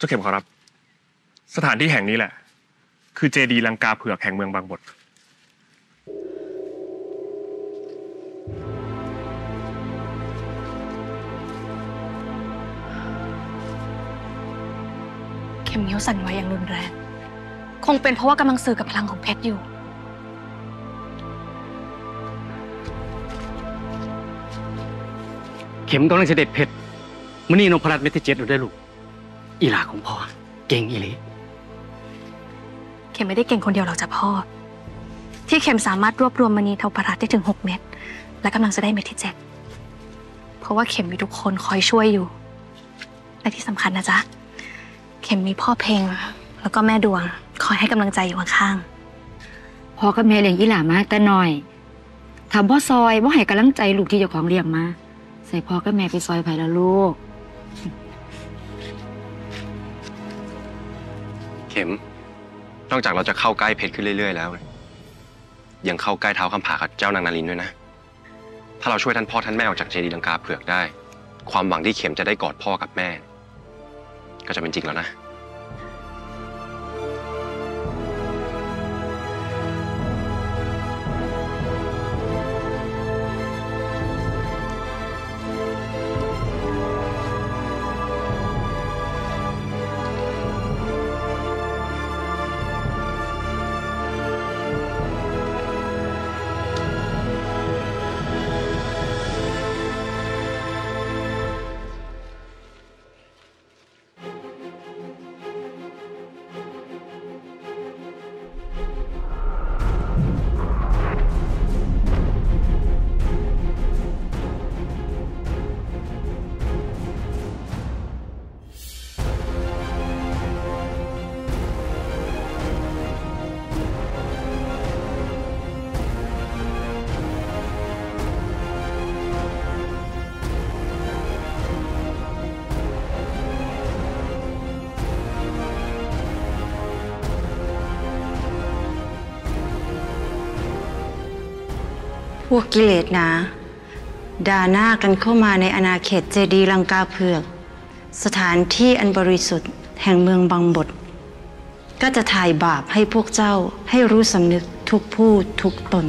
เจ้าเข็มขอรับสถานที่แห่งนี้แหละคือเจดีย์ลังกาเผือกแห่งเมืองบางบทเข็มนิ้วสั่นไหวอย่างรุนแรงคงเป็นเพราะว่ากำลังสื่อกับพลังของเพชรอยู่เข็มกำลังเสด็จเพชรมื้อนี้นพรัตน์เมธิเจตดูได้ลูกอีหลาของพ่อเก่งอีหลีเข็มไม่ได้เก่งคนเดียวหรอกจ้ะพ่อที่เข็มสามารถรวบรวมมณีนพรัตน์ได้ถึง6 เม็ดและกำลังจะได้เม็ดที่7เพราะว่าเข็มมีทุกคนคอยช่วยอยู่และที่สำคัญนะจ๊ะเข็มมีพ่อเพลงแล้วก็แม่ดวงคอยให้กำลังใจอยู่ข้างๆพ่อกับแม่เลี้ยงอีหลามากแต่น้อยถามพ่อซอยว่าให้กำลังใจลูกที่เจ้าของเลี้ยงมาใส่พ่อกับแม่ไปซอยไผ่ละลูกเข็มนอกจากเราจะเข้าใกล้เพชรขึ้นเรื่อยๆแล้วยังเข้าใกล้เท้าคำผากับเจ้านางนารินด้วยนะถ้าเราช่วยท่านพ่อท่านแม่ออกจากเจดีย์ลังกาเผือกได้ความหวังที่เข็มจะได้กอดพ่อกับแม่ก็จะเป็นจริงแล้วนะพวกกิเลสนะด่าหน้ากันเข้ามาในอาณาเขตเจดีย์ลังกาเผือกสถานที่อันบริสุทธิ์แห่งเมืองบางบทก็จะถ่ายบาปให้พวกเจ้าให้รู้สำนึกทุกผู้ทุกตน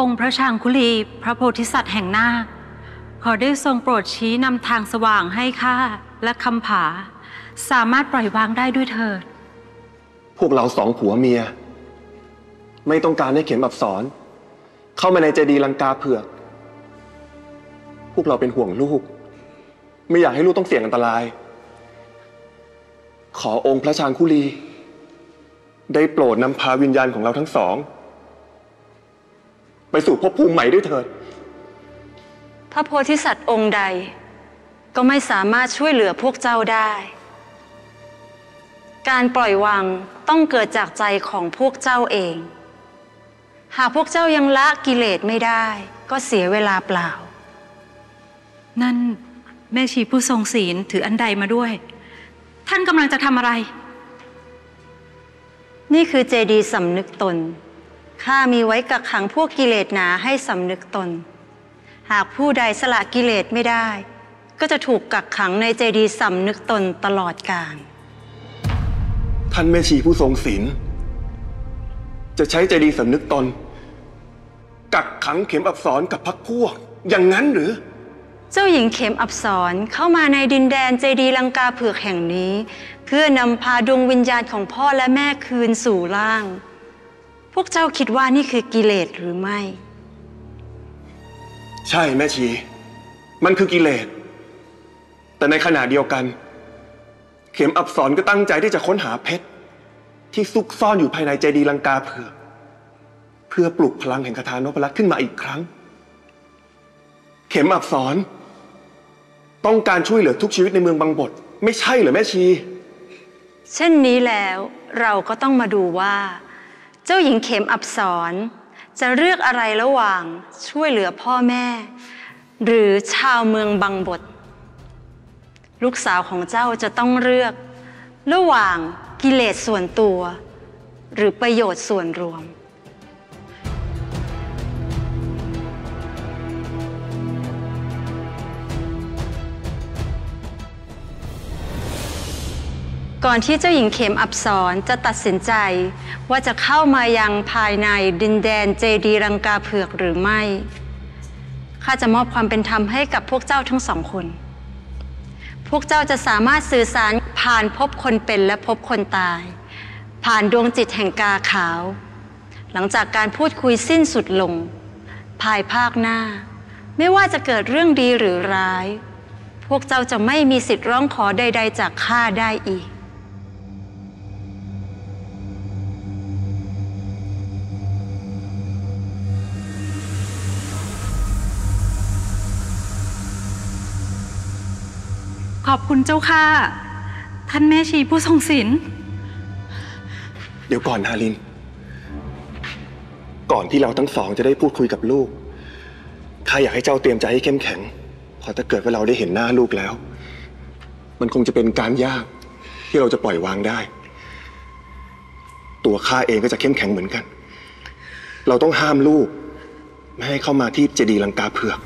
องค์พระชางคุลีพระโพธิสัตว์แห่งนาคขอได้ทรงโปรดชี้นำทางสว่างให้ข้าและคำผาสามารถปล่อยวางได้ด้วยเถิดพวกเราสองผัวเมียไม่ต้องการให้เข็มอับสรเข้ามาในเจดีย์ลังกาเผือกพวกเราเป็นห่วงลูกไม่อยากให้ลูกต้องเสี่ยงอันตรายขอองค์พระชางคุลีได้โปรดนำพาวิญญาณของเราทั้งสองไปสู่ภพภูมิใหม่ด้วยเถิดพระโพธิสัตว์องค์ใดก็ไม่สามารถช่วยเหลือพวกเจ้าได้การปล่อยวางต้องเกิดจากใจของพวกเจ้าเองหากพวกเจ้ายังละกิเลสไม่ได้ก็เสียเวลาเปล่านั่นแม่ชีผู้ทรงศีลถืออันใดมาด้วยท่านกำลังจะทำอะไรนี่คือเจดีย์สำนึกตนข้ามีไว้กักขังพวกกิเลสหนาให้สำนึกตนหากผู้ใดสละกิเลสไม่ได้ก็จะถูกกักขังในเจดีย์สำนึกตนตลอดกาลท่านแม่ชีผู้ทรงศีลจะใช้เจดีย์สำนึกตนกักขังเข็มอับสรกับพรรคพวกอย่างนั้นหรือเจ้าหญิงเข็มอับสรเข้ามาในดินแดนเจดีย์ลังกาเผือกแห่งนี้เพื่อนำพาดวงวิญญาณของพ่อและแม่คืนสู่ร่างพวกเจ้าคิดว่านี่คือกิเลสหรือไม่ใช่แม่ชีมันคือกิเลสแต่ในขณะเดียวกันเข็มอับสรก็ตั้งใจที่จะค้นหาเพชรที่ซุกซ่อนอยู่ภายในเจดีย์ลังกาเผือกเพื่อปลุกพลังแห่งคาถานพรัตน์ขึ้นมาอีกครั้งเข็มอับสรต้องการช่วยเหลือทุกชีวิตในเมืองบางบทไม่ใช่เหรอแม่ชีเช่นนี้แล้วเราก็ต้องมาดูว่าเจ้าหญิงเข็มอับสร จะเลือกอะไรระหว่างช่วยเหลือพ่อแม่หรือชาวเมืองบางบทลูกสาวของเจ้าจะต้องเลือกระหว่างกิเลสส่วนตัวหรือประโยชน์ส่วนรวมก่อนที่เจ้าหญิงเข็มอับสรจะตัดสินใจว่าจะเข้ามายังภายในดินแดนเจดีรังกาเผือกหรือไม่ข้าจะมอบความเป็นธรรมให้กับพวกเจ้าทั้งสองคนพวกเจ้าจะสามารถสื่อสารผ่านพบคนเป็นและพบคนตายผ่านดวงจิตแห่งกาขาวหลังจากการพูดคุยสิ้นสุดลงภายภาคหน้าไม่ว่าจะเกิดเรื่องดีหรือร้ายพวกเจ้าจะไม่มีสิทธิ์ร้องขอใดๆจากข้าได้อีกขอบคุณเจ้าค่ะท่านแม่ชีผู้ทรงศีลเดี๋ยวก่อนฮารินก่อนที่เราทั้งสองจะได้พูดคุยกับลูกข้าอยากให้เจ้าเตรียมใจให้เข้มแข็งพอถ้าเกิดว่าเราได้เห็นหน้าลูกแล้วมันคงจะเป็นการยากที่เราจะปล่อยวางได้ตัวข้าเองก็จะเข้มแข็งเหมือนกันเราต้องห้ามลูกไม่ให้เข้ามาที่เจดีย์ลังกาเผือก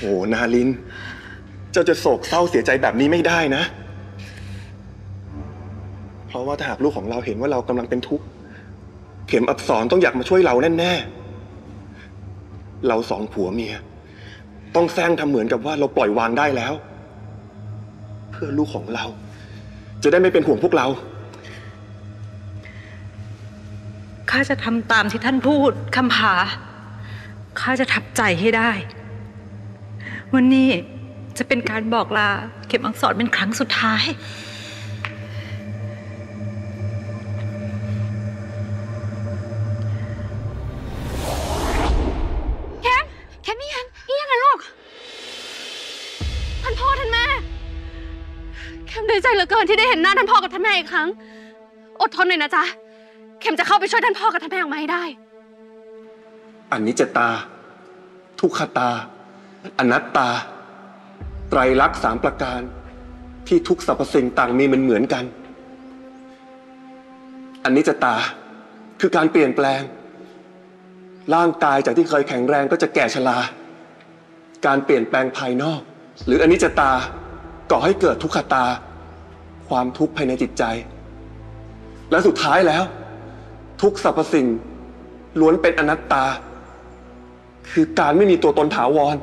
โอ้นาลินเจ้าจะโศกเศร้าเสียใจแบบนี้ไม่ได้นะเพราะว่าถ้าหากลูกของเราเห็นว่าเรากำลังเป็นทุกข์เข็มอับสรต้องอยากมาช่วยเราแน่ๆเราสองผัวเมียต้องแซงทำเหมือนกับว่าเราปล่อยวางได้แล้วเพื่อลูกของเราจะได้ไม่เป็นห่วงพวกเราข้าจะทำตามที่ท่านพูดคำผาข้าจะทับใจให้ได้วันนี้จะเป็นการบอกลาเข็มอักษรเป็นครั้งสุดท้ายเข็มนี่ยังอะลูกท่านพ่อท่านแม่เข็มดีใจเหลือเกินที่ได้เห็นหน้าท่านพ่อกับท่านแม่อีกครั้งอดทนหน่อยนะจ๊ะเข็มจะเข้าไปช่วยท่านพ่อกับท่านแม่ออกมาให้ได้อันนี้จะตาทุกขตาอนัตตาไตรลักษณ์สามประการที่ทุกสรรพสิ่งต่างมีเหมือนกันอันนี้จะตาคือการเปลี่ยนแปลงร่างกายจากที่เคยแข็งแรงก็จะแก่ชราการเปลี่ยนแปลงภายนอกหรืออันนี้จะตาก่อให้เกิดทุกขตาความทุกข์ภายในจิตใจและสุดท้ายแล้วทุกสรรพสิ่งล้วนเป็นอนัตตาคือการไม่มีตัวตนถาวร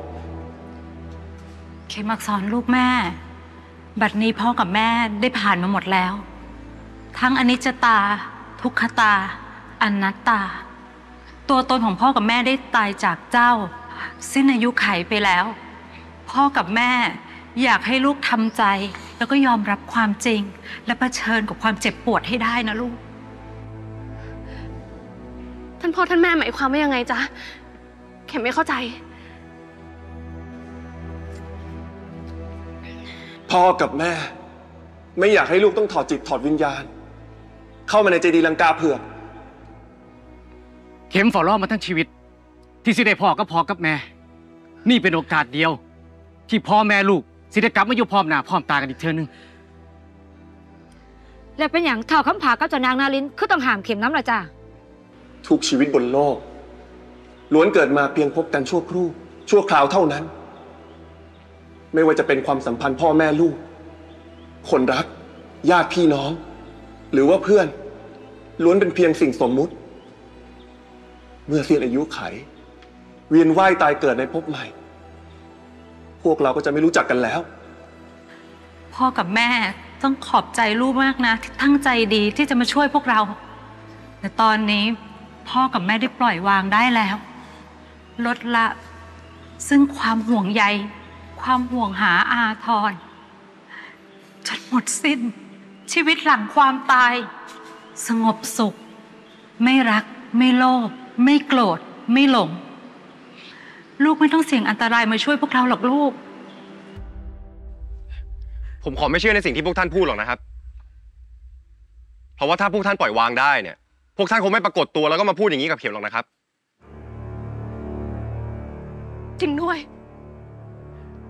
เข็มอักษรลูกแม่บัดนี้พ่อกับแม่ได้ผ่านมาหมดแล้วทั้งอนิจจตาทุกขตาอนัตตาตัวตนของพ่อกับแม่ได้ตายจากเจ้าสิ้นอายุไขไปแล้วพ่อกับแม่อยากให้ลูกทำใจแล้วก็ยอมรับความจริงและเผชิญกับความเจ็บปวดให้ได้นะลูกท่านพ่อท่านแม่หมายความว่ายังไงจ๊ะเข็มไม่เข้าใจพ่อกับแม่ไม่อยากให้ลูกต้องถอดจิตถอดวิญญาณเข้ามาในเจดีย์ลังกาเผือกเข็มฝ่อล่อมาทั้งชีวิตที่สิได้พ่อกับพ่อกับแม่นี่เป็นโอกาสเดียวที่พ่อแม่ลูกสิได้กลับมาอยู่พร้อมหน้าพร้อมตากันอีกเทื่อนึงและเป็นอย่างเท่าคำผากับเจ้านางนาลินคือต้องหามเข็มน้ำละจ้าทุกชีวิตบนโลกล้วนเกิดมาเพียงพบกันชั่วครู่ชั่วคราวเท่านั้นไม่ว่าจะเป็นความสัมพันธ์พ่อแม่ลูกคนรักญาติพี่น้องหรือว่าเพื่อนล้วนเป็นเพียงสิ่งสมมุติเมื่อสิ้นอายุไขเวียนว่ายตายเกิดในภพใหม่พวกเราก็จะไม่รู้จักกันแล้วพ่อกับแม่ต้องขอบใจลูกมากนะที่ตั้งใจดีที่จะมาช่วยพวกเราแต่ตอนนี้พ่อกับแม่ได้ปล่อยวางได้แล้วลดละซึ่งความห่วงใยความห่วงหาอาทรจนหมดสิ้นชีวิตหลังความตายสงบสุขไม่รักไม่โลภไม่โกรธไม่หลงลูกไม่ต้องเสี่ยงอันตรายมาช่วยพวกเราหรอกลูกผมขอไม่เชื่อในสิ่งที่พวกท่านพูดหรอกนะครับ เพราะว่าถ้าพวกท่านปล่อยวางได้เนี่ยพวกท่านคงไม่ปรากฏตัวแล้วก็มาพูดอย่างนี้กับเข็มหรอกนะครับจริงด้วย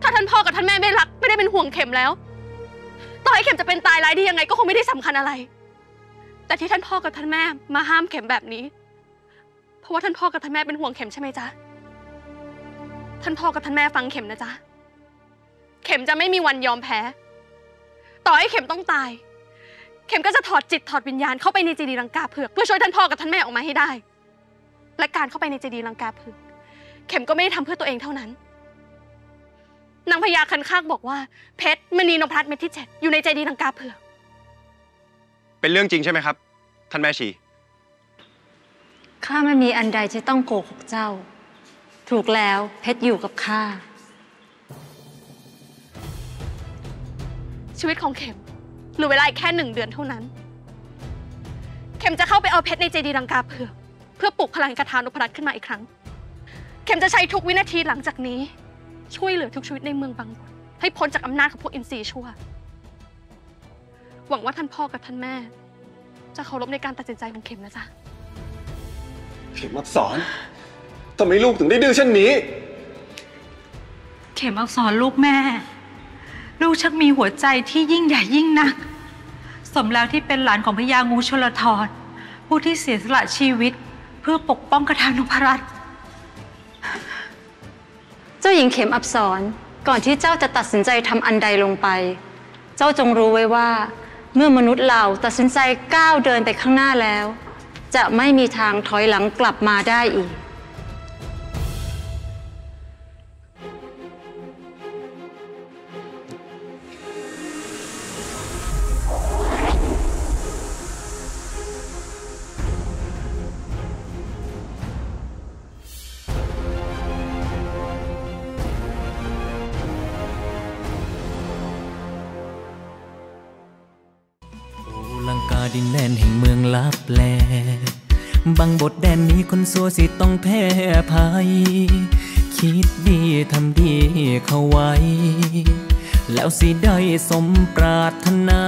ถ้าท่านพ่อกับท่านแม่ไม่รักไม่ได้เป็นห่วงเข็มแล้วต่อให้เข็มจะเป็นตายร้ายดียังไงก็คงไม่ได้สำคัญอะไรแต่ที่ท่านพ่อกับท่านแม่มาห้ามเข็มแบบนี้เพราะว่าท่านพ่อกับท่านแม่เป็นห่วงเข็มใช่ไหมจ๊ะท่านพ่อกับท่านแม่ฟังเข็มนะจ๊ะเข็มจะไม่มีวันยอมแพ้ต่อให้เข็มต้องตายเข็มก็จะถอดจิตถอดวิญญาณเข้าไปในเจดีย์ลังกาเผือกเพื่อช่วยท่านพ่อกับท่านแม่ออกมาให้ได้และการเข้าไปในเจดีย์ลังกาเผือกเข็มก็ไม่ได้ทำเพื่อตัวเองเท่านั้นนางพญาคันคากบอกว่าเพชรมณีนพรัตน์เม็ดที่7อยู่ในเจดีย์ลังกาเผือกเป็นเรื่องจริงใช่ไหมครับท่านแม่ชีข้าไม่มีอันใดจะต้องโกหกเจ้าถูกแล้วเพชรอยู่กับข้าชีวิตของเข็มเหลือเวลาอีกแค่1 เดือนเท่านั้นเข็มจะเข้าไปเอาเพชรในเจดีย์ลังกาเผือกเพื่อปลุกพลังคาถานพรัตน์ขึ้นมาอีกครั้งเข็มจะใช้ทุกวินาทีหลังจากนี้ช่วยเหลือทุกชีวิตในเมืองบางบทให้พ้นจากอำนาจของพวกอินทรีย์ชั่วหวังว่าท่านพ่อกับท่านแม่จะเคารพในการตัดสินใจของเข็มนะจ๊ะเข็มอักษรทำไมลูกถึงได้ดื้อเช่นนี้เข็มอักษรลูกแม่ลูกชักมีหัวใจที่ยิ่งใหญ่ยิ่งนักสมแล้วที่เป็นหลานของพญางูชลธรผู้ที่เสียสละชีวิตเพื่อปกป้องกระทานนพรัตน์เจ้าหญิงเข็มอักษรก่อนที่เจ้าจะตัดสินใจทำอันใดลงไปเจ้าจงรู้ไว้ว่าเมื่อมนุษย์เราตัดสินใจก้าวเดินไปข้างหน้าแล้วจะไม่มีทางถอยหลังกลับมาได้อีกดินแดนแห่งเมืองลับแลบางบทแดนนี้คนซัวสิต้องแพ้ภัยคิดดีทำดีเข้าไว้แล้วสิได้สมปรารถนา